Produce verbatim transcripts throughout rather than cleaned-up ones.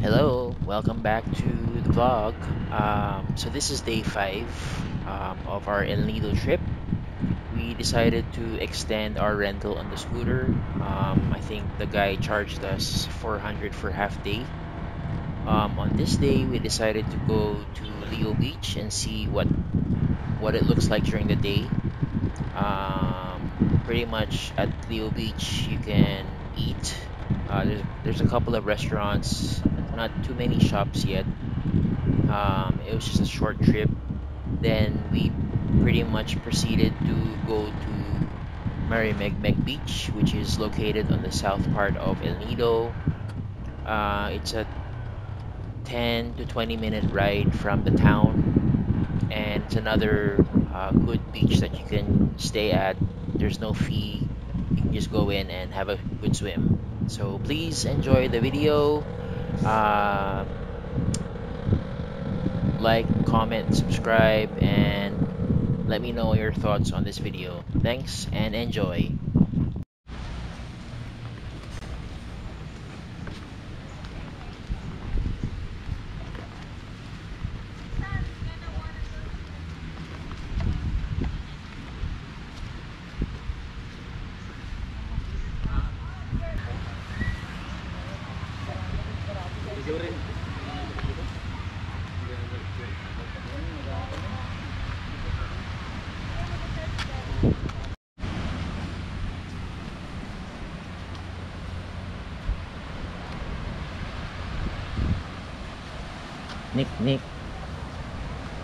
Hello, welcome back to the vlog. Um, so this is day five um, of our El Nido trip. We decided to extend our rental on the scooter. Um, I think the guy charged us four hundred for half day. Um, on this day, we decided to go to Lio Beach and see what what it looks like during the day. Um, pretty much at Lio Beach, you can eat. Uh, there's, there's a couple of restaurants, not too many shops yet. Um, it was just a short trip. Then we pretty much proceeded to go to Maremegmeg Beach, which is located on the south part of El Nido. Uh, it's a ten to twenty minute ride from the town, and it's another uh, good beach that you can stay at. There's no fee. You can just go in and have a good swim. So please enjoy the video. Uh, like, comment, subscribe, and let me know your thoughts on this video. Thanks and enjoy. Nick, Nick,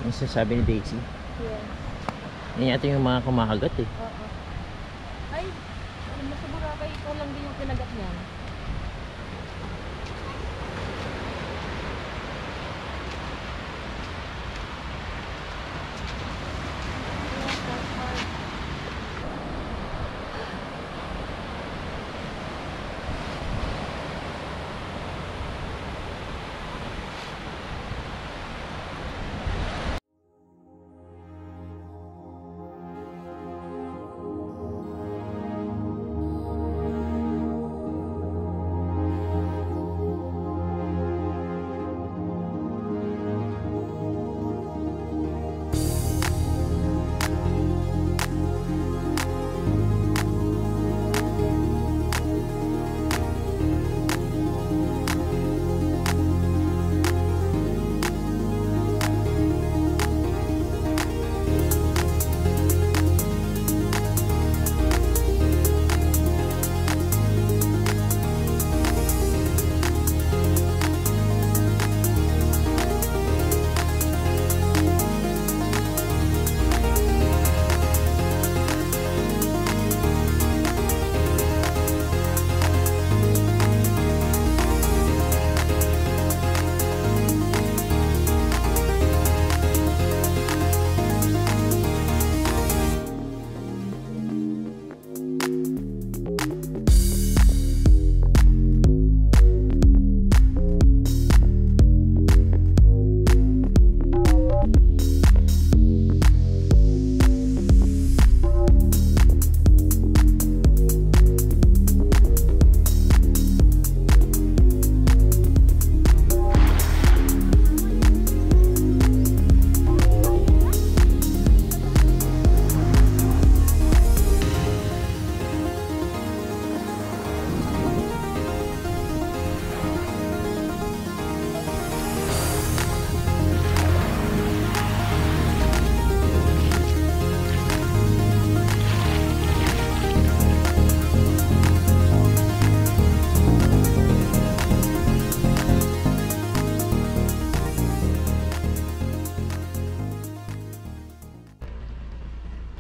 yung sasabi ni Daisy? Yeah. Yan yata yung mga kumakagat eh. Oo. Uh-huh. Ay, nasa Boracay, ikaw lang din yung kinagat niya.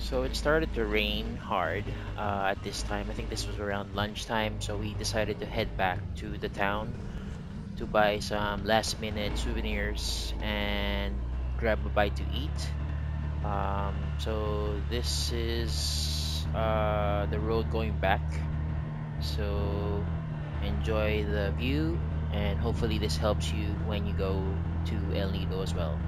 So it started to rain hard uh, at this time. I think this was around lunchtime, so we decided to head back to the town to buy some last minute souvenirs and grab a bite to eat. Um, so this is uh, the road going back. So enjoy the view, and hopefully this helps you when you go to El Nido as well.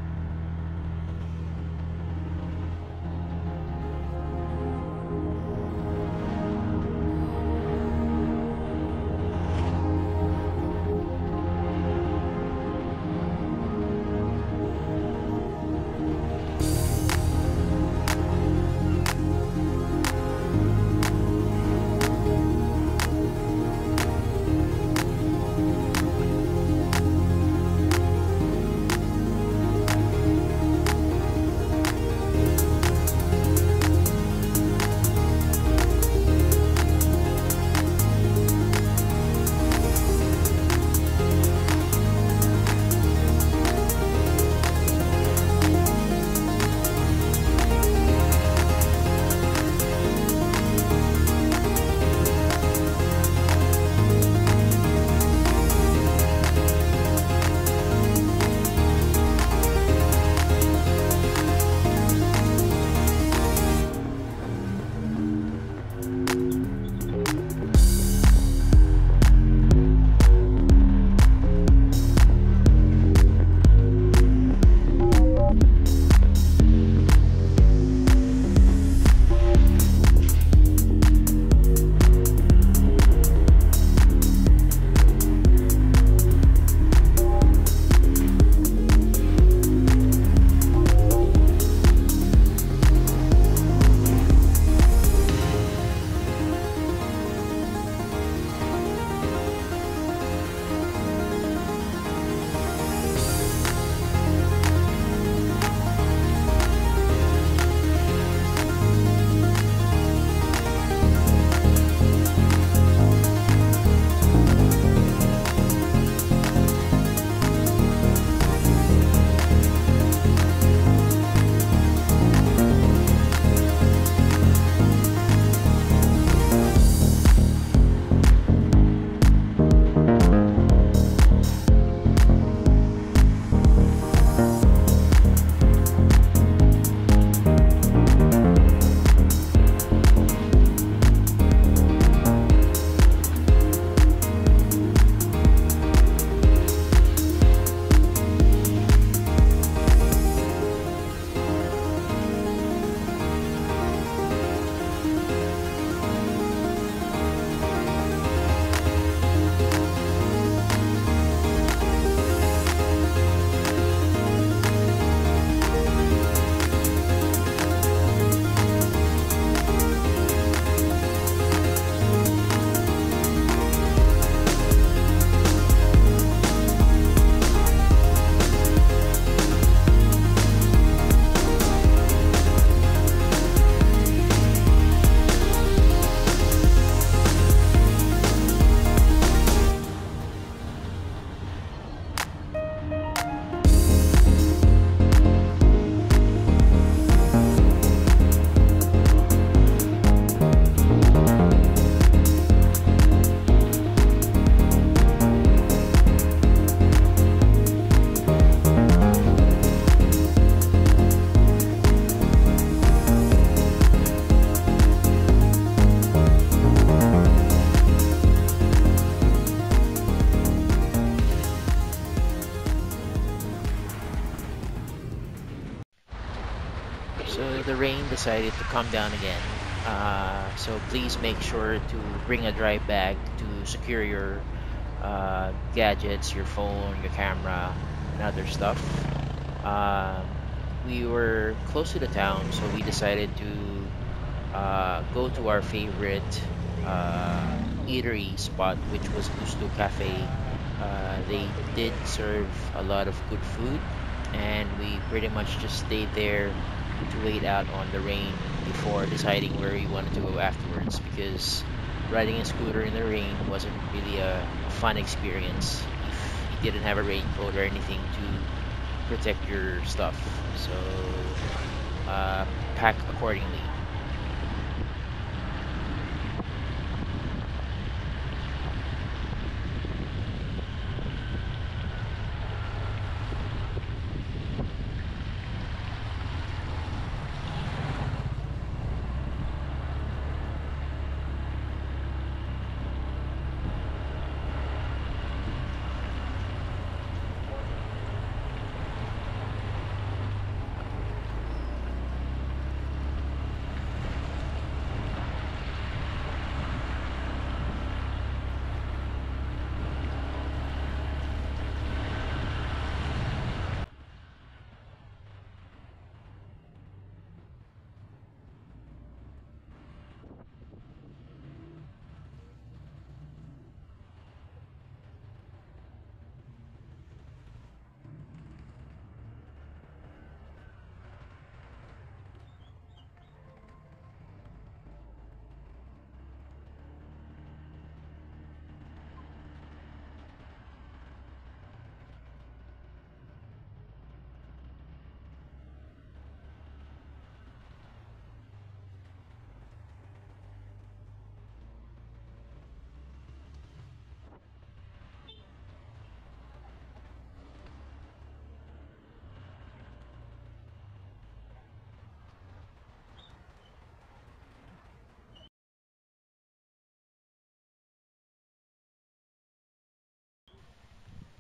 the rain decided to come down again. Uh, so please make sure to bring a dry bag to secure your uh, gadgets, your phone, your camera, and other stuff. Uh, we were close to the town, so we decided to uh, go to our favorite uh, eatery spot, which was Gusto Cafe. Uh, they did serve a lot of good food, and we pretty much just stayed there to wait out on the rain before deciding where we wanted to go afterwards, because riding a scooter in the rain wasn't really a, a fun experience if you didn't have a raincoat or anything to protect your stuff. So uh, pack accordingly.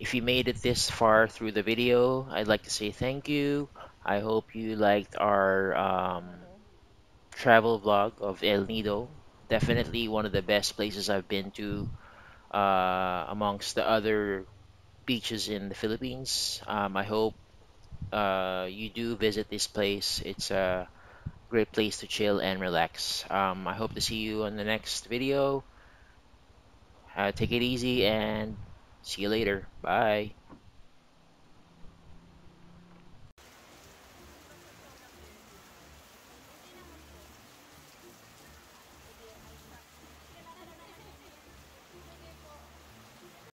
If you made it this far through the video, I'd like to say thank you. I hope you liked our um, travel vlog of El Nido. Definitely one of the best places I've been to uh, amongst the other beaches in the Philippines. Um, I hope uh, you do visit this place. It's a great place to chill and relax. Um, I hope to see you on the next video. Uh, take it easy and see you later. Bye.